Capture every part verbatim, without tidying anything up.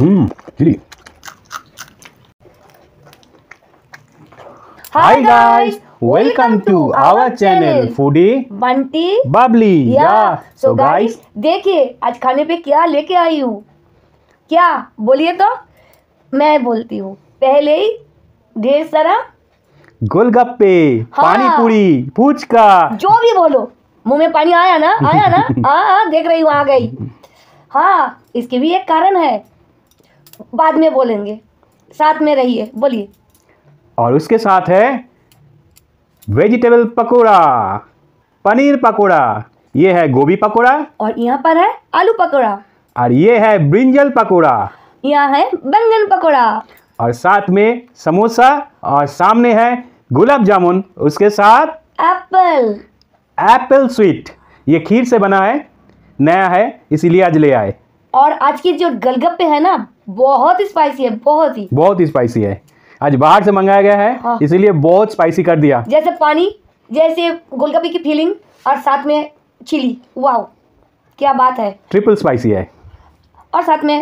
Hmm hi guys, welcome to our channel foodie Bunty Babli. Yeah so guys देखिए आज खाने पे क्या लेके आई हूँ। क्या बोलिए तो मैं बोलती हूँ, पहले ही ढेर सारा गोलगप्पे, हाँ, पानी पूरी, पूचका, जो भी बोलो। मुंह में पानी आया ना? आया ना? हाँ देख रही हूँ आ गई। हाँ इसके भी एक कारण है, बाद में बोलेंगे, साथ में रहिए। बोलिए। और उसके साथ है वेजिटेबल पकोड़ा, पनीर पकोड़ा, ये है गोभी पकोड़ा, और यहाँ पर है आलू पकोड़ा, और ये है ब्रिंजल पकोड़ा, यहाँ है बैंगन पकोड़ा, और साथ में समोसा, और सामने है गुलाब जामुन, उसके साथ एप्पल एप्पल स्वीट। ये खीर से बना है, नया है इसीलिए आज ले आए। और आज की जो गोलगप्पे है ना बहुत स्पाइसी है, बहुत ही बहुत ही स्पाइसी है। आज बाहर से मंगाया गया है, हाँ। इसीलिए बहुत स्पाइसी कर दिया, जैसे पानी, जैसे गोलगप्पे की फीलिंग, और साथ में चिली। वाओ क्या बात है, ट्रिपल स्पाइसी है। और साथ में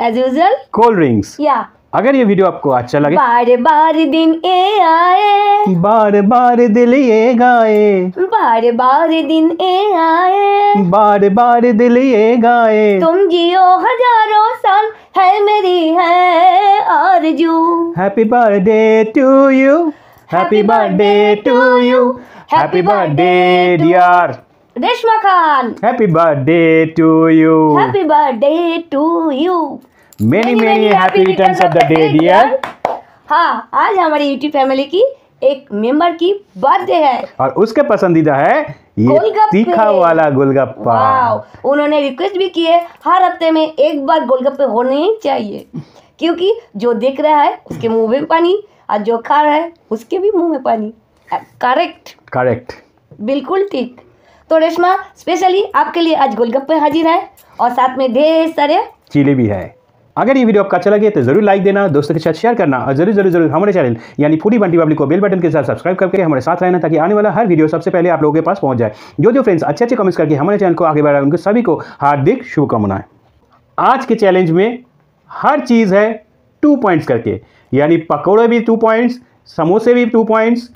एज यूजुअल कोल्ड ड्रिंक्स। या अगर ये वीडियो आपको अच्छा लगे, बार बार दिन ए आए, बार बार दिल ये गाए, बार बार दिन ए आए, बार बार दिल ये गाए, तुम जियो हजारों साल है मेरी है आरज़ू। Happy birthday to you, happy birthday to you, happy birthday dear Reshma Khan, happy birthday to you, happy birthday to you, many many happy returns of the day dear. हाँ आज हमारी यूट्यूब फैमिली की एक मेंबर की बर्थडे है, और उसके पसंदीदा है ये तीखा वाला गोलगप्पा। उन्होंने रिक्वेस्ट भी की है हर हफ्ते में एक बार गोलगप्पे होने ही चाहिए, क्योंकि जो देख रहा है उसके मुंह में पानी, और जो खा रहा है उसके भी मुंह में पानी। करेक्ट करेक्ट, बिल्कुल ठीक। तो रेशमा स्पेशली आपके लिए आज गोलगप्पे हाजिर है, और साथ में ढेर सारे चिली भी है। अगर ये वीडियो आपको अच्छा लगे तो जरूर लाइक देना, दोस्तों के साथ शेयर करना, और जरूर जरूर जरूर हमारे चैनल यानी फूडी बंटी बबली को बेल बटन के साथ सब्सक्राइब करके हमारे साथ रहना, ताकि आने वाला हर वीडियो सबसे पहले आप लोगों के पास पहुंच जाए। जो जो फ्रेंड्स अच्छे अच्छे कमेंट्स करके हमारे चैनल को आगे बढ़ाए, उनको सभी को हार्दिक शुभकामनाएं। आज के चैलेंज में हर चीज़ है टू पॉइंट्स करके, यानी पकौड़े भी टू पॉइंट्स, समोसे भी टू पॉइंट्स,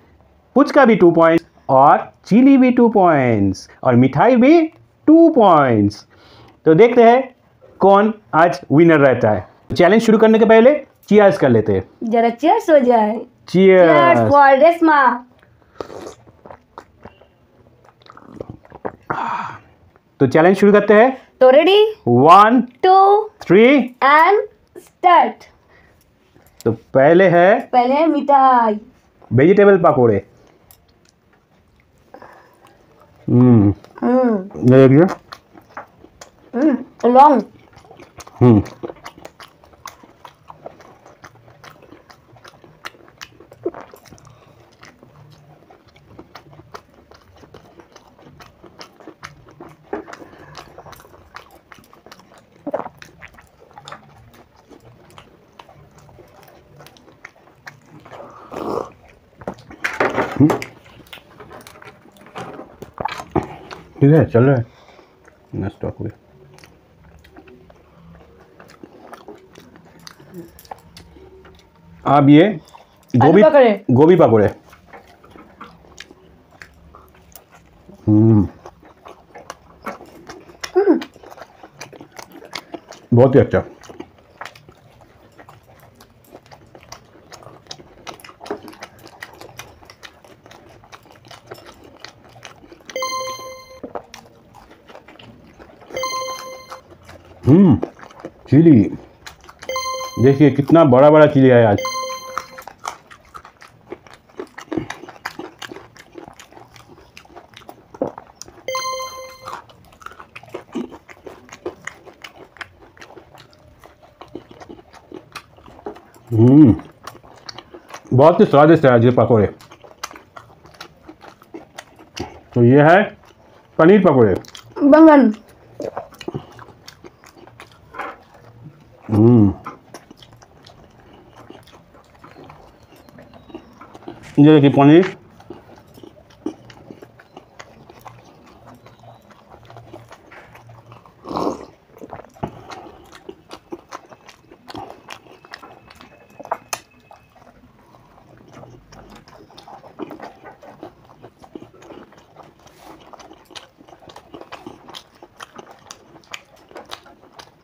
पुचका भी टू पॉइंट्स, और चिली भी टू पॉइंट्स, और मिठाई भी टू पॉइंट्स। तो देखते हैं कौन आज विनर रहता है। चैलेंज शुरू करने के पहले चीयर्स कर लेते हैं, जरा चीयर्स हो जाए। Cheers for Reshma. तो चैलेंज शुरू करते हैं, तो ready, one two three and start. तो पहले है पहले है मिठाई, वेजिटेबल पकोड़े। हम्म हम्म लॉन्ग। हम्म ठीक है, चल रहा है ना, स्टॉक हुई। अब ये गोभी गोभी पकोड़े। हम्म बहुत ही अच्छा। हम्म चिली देखिए कितना बड़ा बड़ा चिली है आज। हम्म बहुत ही स्वादिष्ट है आज ये पकौड़े। तो ये है पनीर पकौड़े, बैंगन। हम्म ये देखिए पनीर,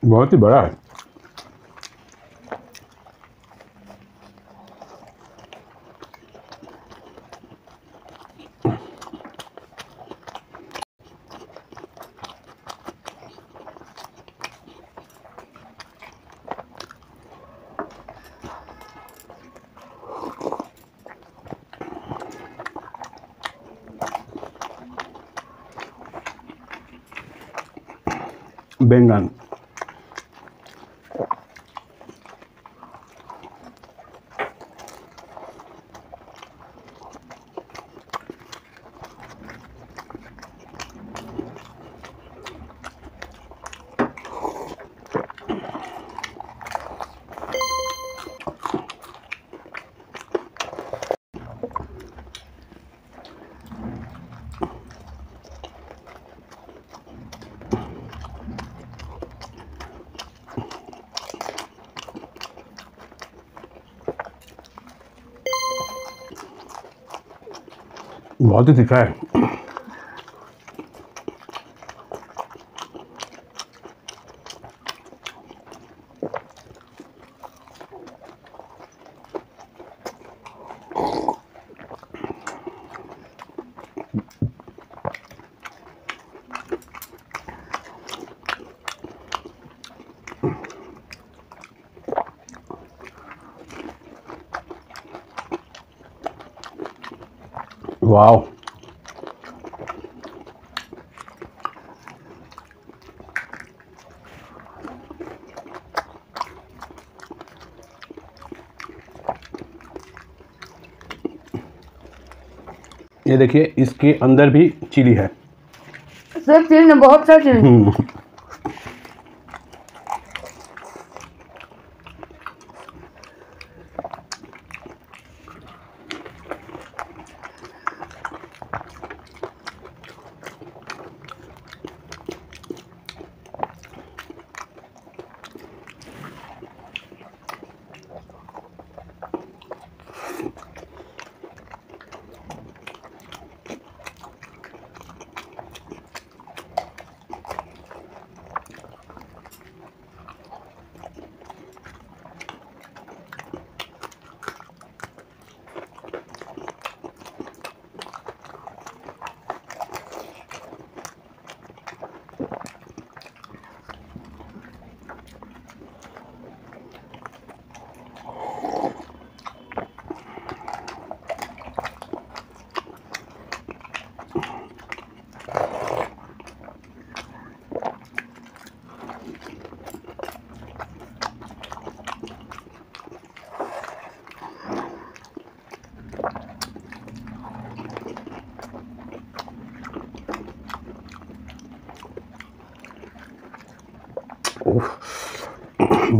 बहुत ही बड़ा है। बैंगन बहुत ही तीखा है। वाओ, ये देखिए इसके अंदर भी चिली है। सब चिली में बहुत सारी चिली।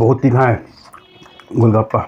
बहुत तीखा है गोलगप्पा।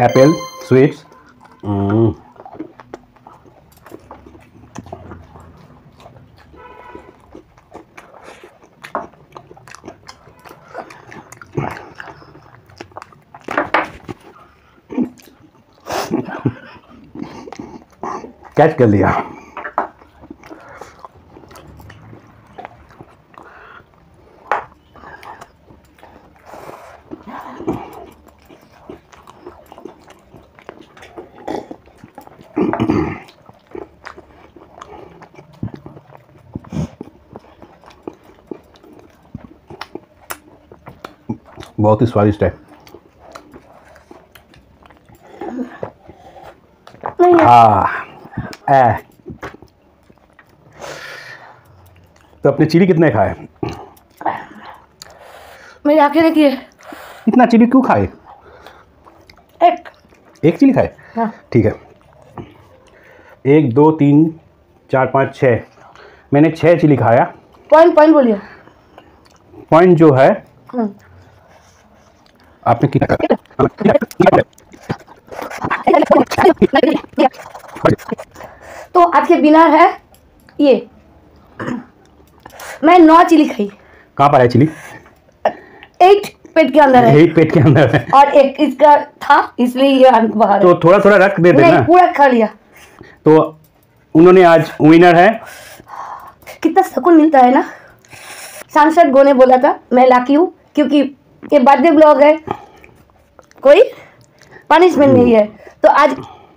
Apple sweets. कैच कर लिया। बहुत ही स्वादिष्ट है। हाँ तो अपने चिली कितने खाए? मेरी आंखें देखिए। इतना चिली क्यों खाए? एक एक चिली खाए। हाँ ठीक है। एक दो तीन चार पाँच छः, मैंने छः चिली खाया। पॉइंट पॉइंट बोलिए। पॉइंट जो है आपने कितना? तो आज के विनर है ये। मैं नौ चिली खाई। कहाँ पर है चिली? एट पेट के अंदर है। एट पेट के अंदर है। और एक इसका था इसलिए ये अंक बाहर। तो थोड़ा थोड़ा रख देते हैं ना। पूरा खा लिया। तो उन्होंने आज विनर है। कितना सुकून मिलता है ना। सांसद गो ने बोला था मैं लाकी हूँ क्योंकि ये बर्थडे ब्लॉग है, कोई पनिशमेंट नहीं है। तो आज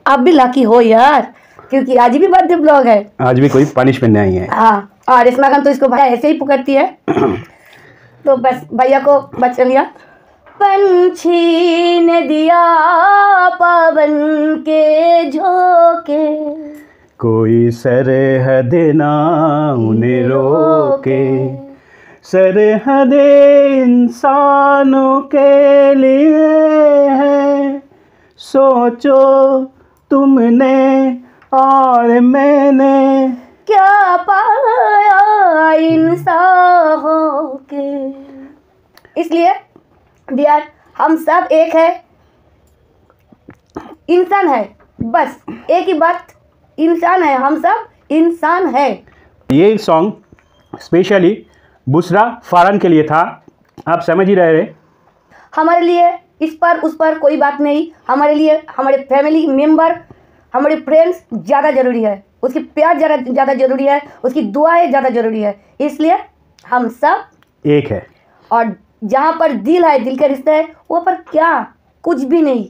आप भी लाकी हो यार क्योंकि आज भी बर्थडे ब्लॉग है, आज भी कोई पनिशमेंट नहीं है। हाँ और रेशमा खान तो इसको भैया ऐसे ही पकड़ती है। तो बस भैया को बचा लिया। पंछी ने दिया पवन के झोंके, कोई सरहद ना उन्हें रोके, सरहद इंसानों के लिए है, सोचो तुमने और मैंने क्या पाया इंसान हो के। इसलिए डियर हम सब एक है, इंसान है, बस एक ही बात, इंसान है, हम सब इंसान है। ये सॉन्ग स्पेशली बुसरा फारन के लिए था, आप समझ ही रहे। हमारे लिए इस पर उस पर कोई बात नहीं, हमारे लिए हमारे फैमिली मेम्बर, हमारे फ्रेंड्स ज़्यादा ज़रूरी है, उसकी प्यार ज़्यादा ज़्यादा ज़रूरी है, उसकी दुआएं ज़्यादा ज़रूरी है। इसलिए हम सब एक है। और जहाँ पर दिल है, दिल के रिश्ते है, वहाँ पर क्या कुछ भी नहीं।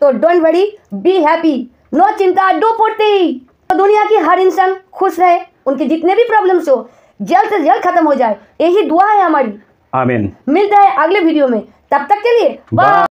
तो don't worry, be happy, no चिंता डो फुर्ती। तो दुनिया की हर इंसान खुश रहे, उनके जितने भी प्रॉब्लम्स हो जल्द से जल्द खत्म हो जाए, यही दुआ है हमारी। आमीन। मिलता है अगले वीडियो में, तब तक के लिए बाय।